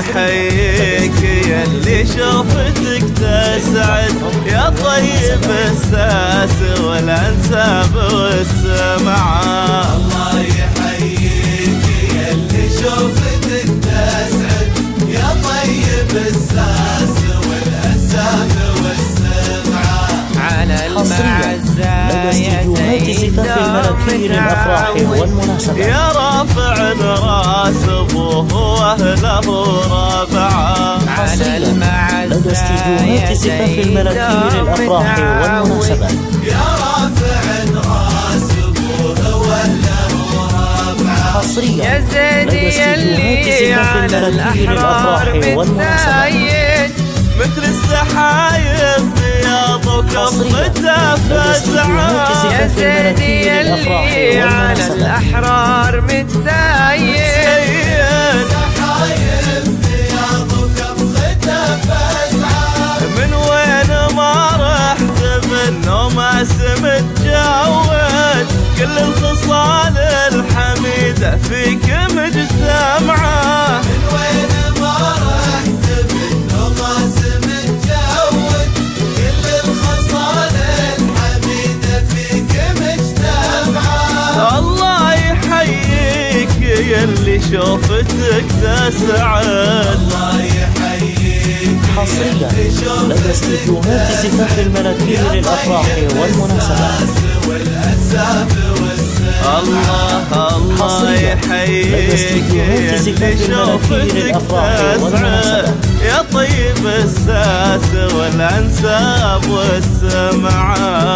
يحييك يلي شوفتك تسعد يا طيب الساس والانساب والسمع. الله يحييك يلي شوفتك تسعد يا طيب الساس والانساب والسمع. على المعزة يا زيد من عاون يا رافع الراس وهو أهله رابعة. على المعزة يا زيد من عاون يا رافع الراس وهو أهله رابعة. يا زيد يلي على الأحرار متزايد مثل السحايب وكفته فزعة. يا زيدي يلي على الأحرار متزايد سحايب ثيابك بخته فزعة. من وين ما رحت منه ما سمت جود كل الخصال الحميدة فيك مجتمعة. من وين ما رحت منه ما سمت جود يلي شوفتك تسعد. الله يحييك حصريا لدى استديوهات زفاف المناكير للافراح والمناسبات. الله يحييك يلي شوفتك تسعد يا طيب الساس والانساب والسمعة.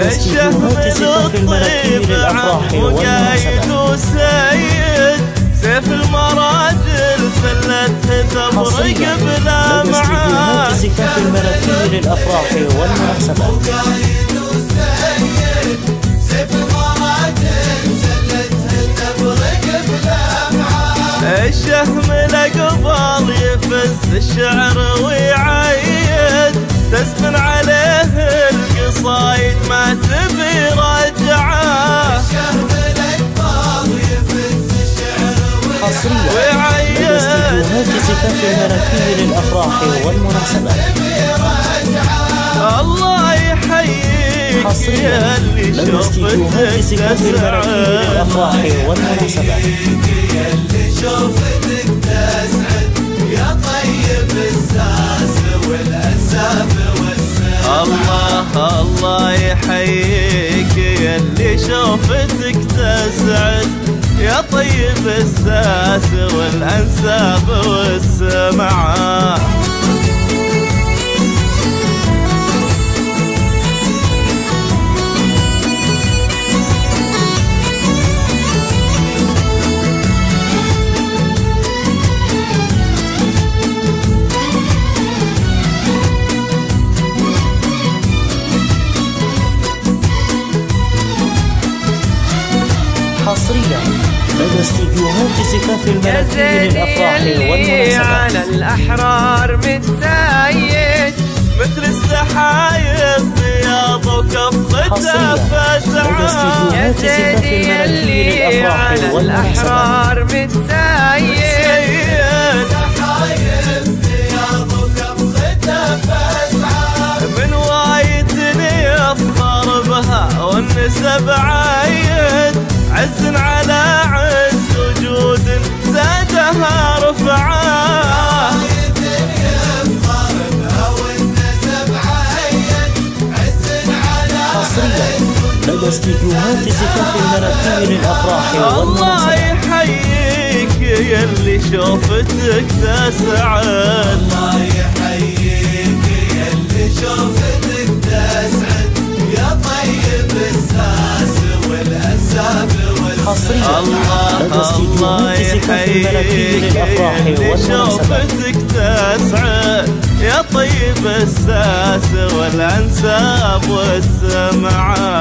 الشهم للطيب عم وقايد وسيد سيف المراجل سلته تبرق بلا معاد. الشهم وقايد وسيد سيف المراجل سلته تبرق بلا معاد. الشهم لقبال يفز الشعر ويعيد تسمن عليه صايد ما تبي رجعه. الشهم لك فاضي يفز الشعر ويعيد ويعيد. الله يحييك يا اللي شوفتك تسعد يا طيب الساس والانساب والسمع. الله يحييك يلي شوفتك تسعد يا طيب الساس والانساب والسمع. حصريا لدى استديوهات زفاف المناكير للافراح والمناسبات. على الاحرار متزايد مثل السحايب ثيابه كفته فزعة. يا زيدي يلي على الاحرار متزايد سحايب ثيابه كفته فزعة. من وايتني يفخر بها والنسب عايد عز على عز وجود زادها رفعا. الله يحييك يلي شوفتك تسعد. الله يحييك يلي شوفتك تسعد يا طيب الساس والانساب والسمع. الله يحييك يلي شوفتك تسعد يا طيب بالساس والأنساب والسمعات.